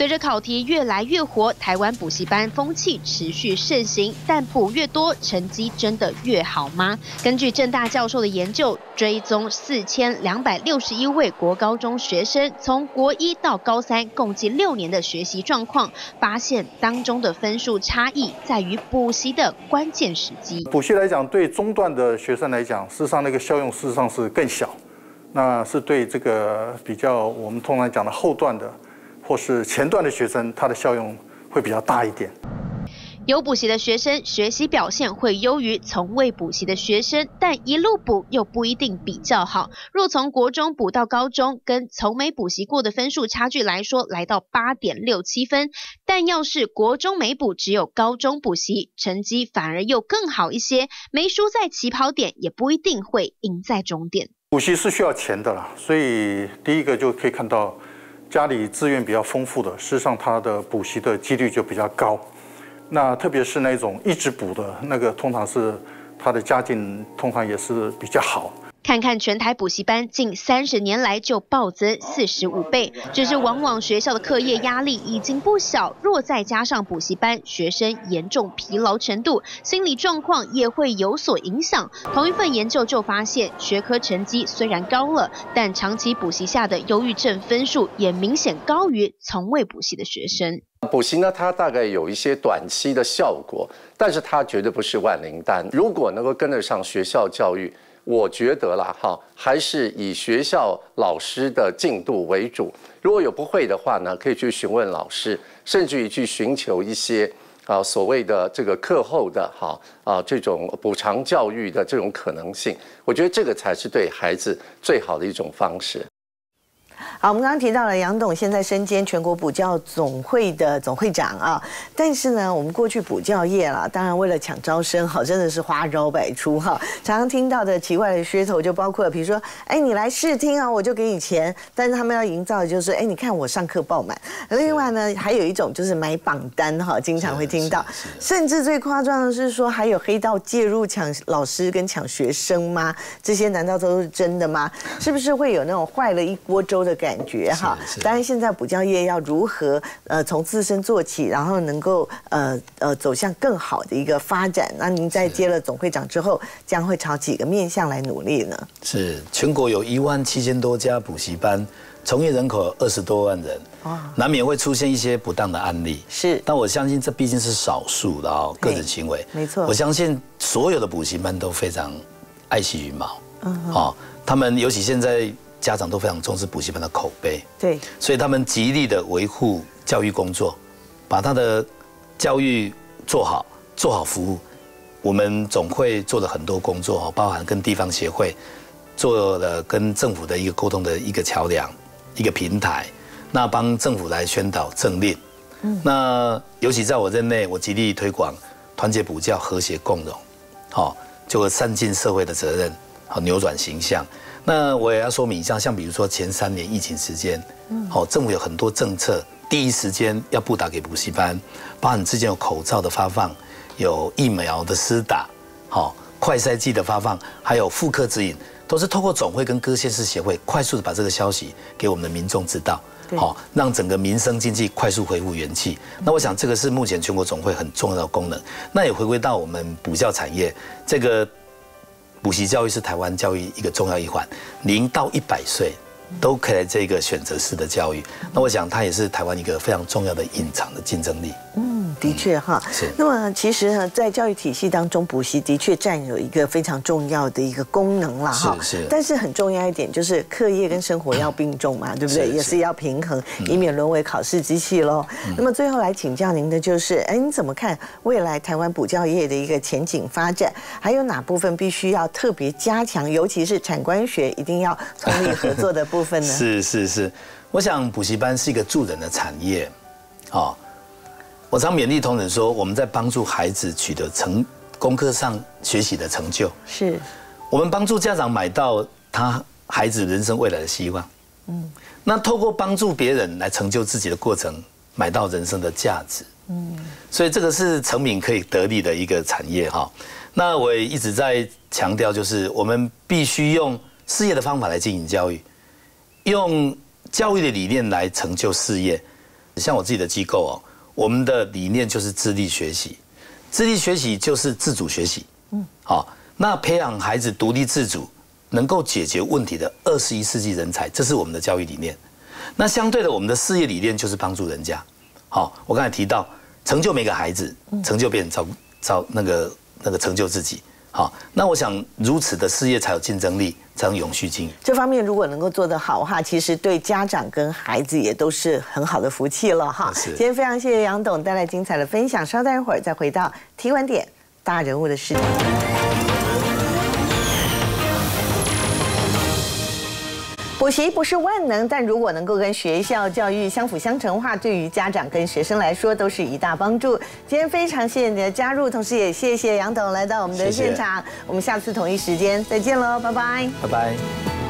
随着考题越来越活，台湾补习班风气持续盛行，但补越多，成绩真的越好吗？根据政大教授的研究，追踪4261位国高中学生从国一到高三共计6年的学习状况，发现当中的分数差异在于补习的关键时机。补习来讲，对中段的学生来讲，事实上那个效用事实上是更小。 那是对这个比较，我们通常讲的后段的，或是前段的学生，它的效用会比较大一点。有补习的学生学习表现会优于从未补习的学生，但一路补又不一定比较好。若从国中补到高中，跟从没补习过的分数差距来说，来到 8.67 分。但要是国中没补，只有高中补习，成绩反而又更好一些，没输在起跑点，也不一定会赢在终点。 补习是需要钱的啦，所以第一个就可以看到，家里资源比较丰富的，事实上他的补习的几率就比较高。那特别是那种一直补的那个，通常是他的家境通常也是比较好。 看看全台补习班近30年来就暴增45倍，只是往往学校的课业压力已经不小，若再加上补习班学生严重疲劳程度，心理状况也会有所影响。同一份研究就发现，学科成绩虽然高了，但长期补习下的忧郁症分数也明显高于从未补习的学生。 补习呢，它大概有一些短期的效果，但是它绝对不是万灵丹。如果能够跟得上学校教育，我觉得啦哈，还是以学校老师的进度为主。如果有不会的话呢，可以去询问老师，甚至于去寻求一些所谓的这个课后的这种补偿教育的这种可能性。我觉得这个才是对孩子最好的一种方式。 好，我们刚刚提到了杨董现在身兼全国补教总会的总会长啊，但是呢，我们过去补教业啦，当然为了抢招生，好真的是花招百出哈。常常听到的奇怪的噱头就包括，比如说，哎，你来试听啊，我就给你钱，但是他们要营造的就是，哎，你看我上课爆满。另外呢，还有一种就是买榜单哈，经常会听到，甚至最夸张的是说，还有黑道介入抢老师跟抢学生吗？这些难道都是真的吗？是不是会有那种坏了一锅粥的感觉哈，当然现在补教业要如何从自身做起，然后能够走向更好的一个发展。那您在接了总会长之后，将会朝几个面向来努力呢？是全国有17000多家补习班，从业人口20多万人，难免会出现一些不当的案例。是，但我相信这毕竟是少数的个人行为。没错，我相信所有的补习班都非常爱惜羽毛。好，他们尤其现在。 家长都非常重视补习班的口碑，对，所以他们极力的维护教育工作，把他的教育做好，做好服务。我们总会做了很多工作，包含跟地方协会做了跟政府的一个沟通的一个桥梁、一个平台，那帮政府来宣导政令。那尤其在我任内，我极力推广团结补教、和谐共融，好，就善尽社会的责任，好扭转形象。 那我也要说明一下，像比如说前3年疫情时间，好，政府有很多政策，第一时间要布达给补习班，包含之前有口罩的发放，有疫苗的施打，好，快筛剂的发放，还有复课指引，都是透过总会跟各县市协会快速的把这个消息给我们的民众知道，好，让整个民生经济快速恢复元气。那我想这个是目前全国总会很重要的功能。那也回归到我们补教产业这个。 补习教育是台湾教育一个重要一环，0到100岁都可以来这个选择式的教育。那我想它也是台湾一个非常重要的隐藏的竞争力。嗯，的确哈。是。那么其实呢，在教育体系当中，补习的确占有一个非常重要的一个功能啦哈。是是。但是很重要一点就是课业跟生活要并重嘛，对不对？也是要平衡，以免沦为考试机器喽。那么最后来请教您的就是，哎，你怎么看未来台湾补教业的一个前景发展？还有哪部分必须要？ 特别加强，尤其是产官学一定要通力合作的部分呢。是是是，我想补习班是一个助人的产业，哦，我常勉励同仁说，我们在帮助孩子取得功课上学习的成就，是我们帮助家长买到他孩子人生未来的希望。嗯，那透过帮助别人来成就自己的过程，买到人生的价值。嗯，所以这个是成品可以得利的一个产业哈。 那我也一直在强调，就是我们必须用事业的方法来经营教育，用教育的理念来成就事业。像我自己的机构哦，我们的理念就是自力学习，自力学习就是自主学习。好，那培养孩子独立自主、能够解决问题的21世纪人才，这是我们的教育理念。那相对的，我们的事业理念就是帮助人家。好，我刚才提到，成就每个孩子，成就别人，那个成就自己。 好，那我想如此的事业才有竞争力，才能永续经营。这方面如果能够做得好的话，其实对家长跟孩子也都是很好的福气了哈。今天非常谢谢杨董带来精彩的分享，稍待一会儿再回到提问点大人物的视角。补习不是万能，但如果能够跟学校教育相辅相成的话，对于家长跟学生来说都是一大帮助。今天非常谢谢你的加入，同时也谢谢杨董来到我们的现场。我们下次同一时间再见喽，拜拜。拜拜。